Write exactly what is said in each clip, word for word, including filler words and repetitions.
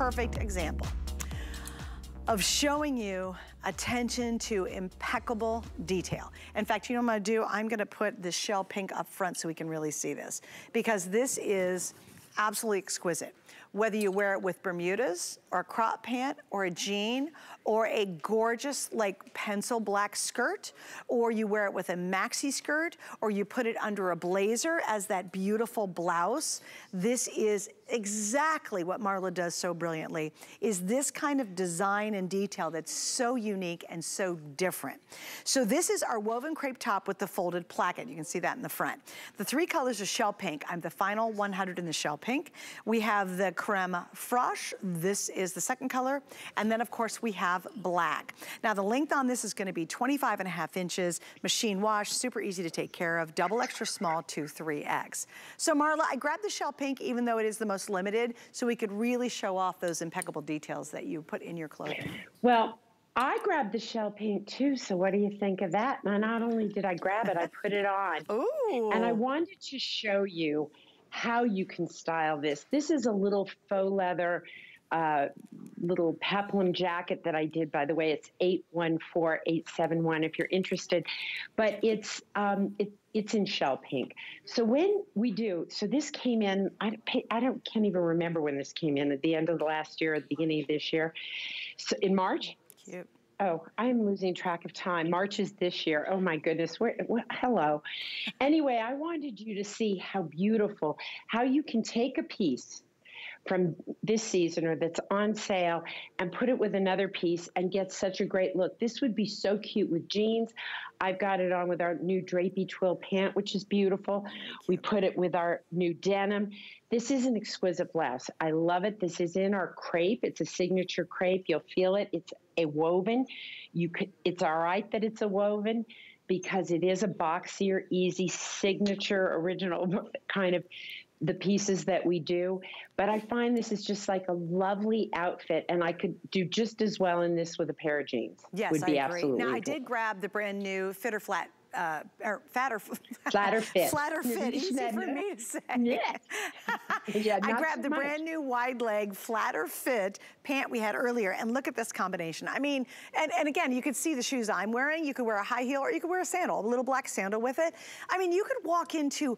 perfect example of showing you attention to impeccable detail. In fact, you know what I'm gonna do? I'm gonna put this shell pink up front so we can really see this, because this is absolutely exquisite. Whether you wear it with Bermudas or a crop pant or a jean or a gorgeous like pencil black skirt, or you wear it with a maxi skirt, or you put it under a blazer as that beautiful blouse, this is exactly what Marla does so brilliantly, is this kind of design and detail that's so unique and so different. So this is our woven crepe top with the folded placket. You can see that in the front. The three colors are shell pink. I'm the final one hundred in the shell pink. We have the crème fraîche. This is the second color. And then of course we have black. Now the length on this is gonna be twenty-five and a half inches, machine wash, super easy to take care of, double extra small to three X. So Marla, I grabbed the shell pink even though it is the most limited, so we could really show off those impeccable details that you put in your clothing. Well, I grabbed the shell pink too, so what do you think of that? Now, not only did I grab it, I put it on. Ooh. And I wanted to show you how you can style this. This is a little faux leather, uh, little peplum jacket that I did, by the way. It's eight one four eight seven one if you're interested, but it's, um, it's, It's in shell pink. So when we do, so this came in, I, I don't, can't even remember when this came in, at the end of the last year, at the beginning of this year. So in March? Cute. Oh, I'm losing track of time. March is this year. Oh my goodness, where, where, hello. Anyway, I wanted you to see how beautiful, how you can take a piece from this season or that's on sale and put it with another piece and get such a great look. This would be so cute with jeans. I've got it on with our new drapey twill pant, which is beautiful. We put it with our new denim. This is an exquisite blouse. I love it. This is in our crepe. It's a signature crepe. You'll feel it. It's a woven. You could, it's all right that it's a woven, because it is a boxier, easy, signature, original kind of the pieces that we do. But I find this is just like a lovely outfit, and I could do just as well in this with a pair of jeans. Yes, would be I agree. Now, cool. I did grab the brand new Fit or Flat, uh, or Fatter, Flatter Fit. Flatter Fit, easy for me to say. Yeah. Yeah, I grabbed the brand new wide leg Flatter Fit pant we had earlier, and look at this combination. I mean, and, and again, you could see the shoes I'm wearing. You could wear a high heel, or you could wear a sandal, a little black sandal with it. I mean, you could walk into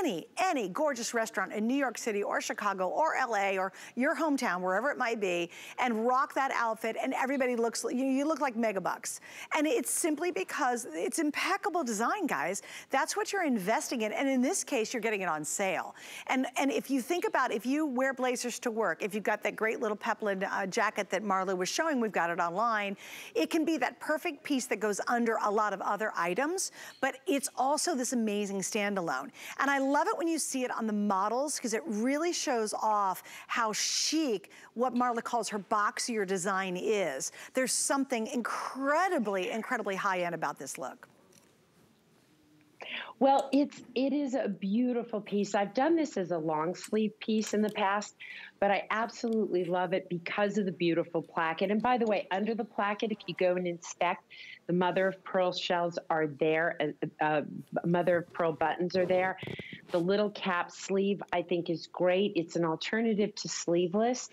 any, any gorgeous restaurant in New York City or Chicago or L A or your hometown, wherever it might be, and rock that outfit, and everybody looks, you, you look like megabucks. And it's simply because it's impeccable design, guys. That's what you're investing in. And in this case, you're getting it on sale. And, and if you think about, if you wear blazers to work, if you've got that great little peplum uh, jacket that Marla was showing, we've got it online, it can be that perfect piece that goes under a lot of other items, but it's also this amazing standalone. And And I love it when you see it on the models, because it really shows off how chic what Marla calls her boxier design is. There's something incredibly, incredibly high-end about this look. Well, it's, it is a beautiful piece. I've done this as a long sleeve piece in the past, but I absolutely love it because of the beautiful placket. And by the way, under the placket, if you go and inspect, the mother of pearl shells are there, uh, uh, mother of pearl buttons are there. The little cap sleeve, I think, is great. It's an alternative to sleeveless.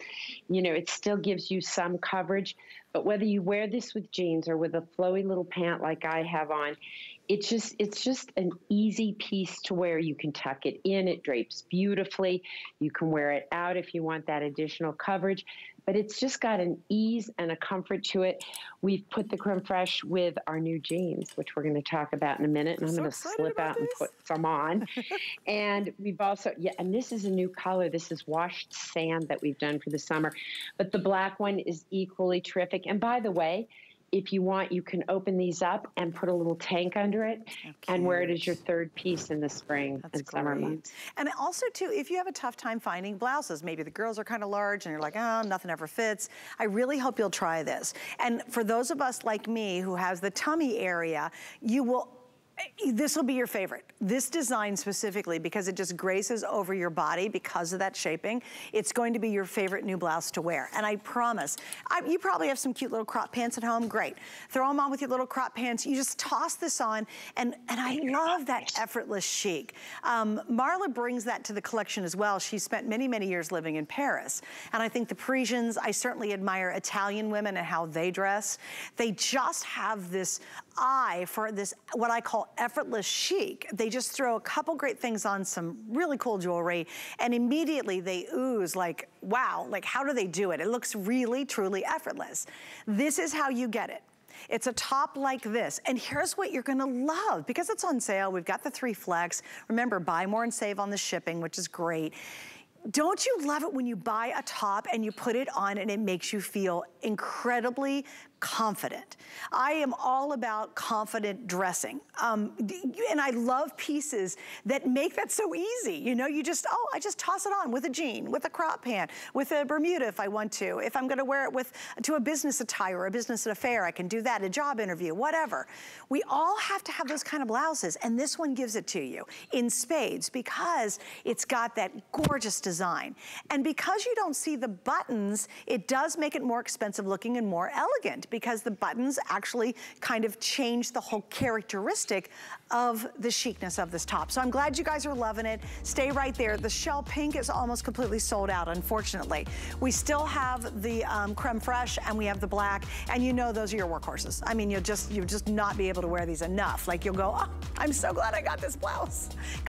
You know, it still gives you some coverage, but whether you wear this with jeans or with a flowy little pant like I have on, it's just, it's just an easy piece to wear. You can tuck it in. It drapes beautifully. You can wear it out if you want that additional coverage, but it's just got an ease and a comfort to it. We've put the crème fraîche with our new jeans, which we're going to talk about in a minute, and I'm, I'm so going to slip out this. and put some on. And we've also, yeah, and this is a new color. This is washed sand that we've done for the summer, but the black one is equally terrific. And by the way, if you want, you can open these up and put a little tank under it and wear it as your third piece in the spring and summer months. And also, too, if you have a tough time finding blouses, maybe the girls are kind of large and you're like, oh, nothing ever fits, I really hope you'll try this. And for those of us like me who has the tummy area, you will This will be your favorite. This design specifically, because it just graces over your body because of that shaping, it's going to be your favorite new blouse to wear. And I promise, I, you probably have some cute little crop pants at home, great. Throw them on with your little crop pants, you just toss this on, and, and I love that effortless chic. Um, Marla brings that to the collection as well. She spent many, many years living in Paris. And I think the Parisians, I certainly admire Italian women and how they dress. They just have this eye for this, what I call effortless chic. They just throw a couple great things on, some really cool jewelry, and immediately they ooze like, wow, like how do they do it? It looks really, truly effortless. This is how you get it. It's a top like this, and here's what you're gonna love. Because it's on sale, we've got the three flex. Remember, buy more and save on the shipping, which is great. Don't you love it when you buy a top and you put it on and it makes you feel incredibly confident? I am all about confident dressing. Um, and I love pieces that make that so easy. You know, you just, oh, I just toss it on with a jean, with a crop pant, with a Bermuda if I want to. If I'm gonna wear it with to a business attire or a business affair, I can do that, a job interview, whatever. We all have to have those kind of blouses, and this one gives it to you in spades because it's got that gorgeous design. And because you don't see the buttons, it does make it more expensive looking and more elegant, because the buttons actually kind of change the whole characteristic of the chicness of this top. So I'm glad you guys are loving it. Stay right there. The shell pink is almost completely sold out, unfortunately. We still have the um, creme fraiche, and we have the black, and you know those are your workhorses. I mean, you'll just, you'll just not be able to wear these enough. Like you'll go, oh, I'm so glad I got this blouse.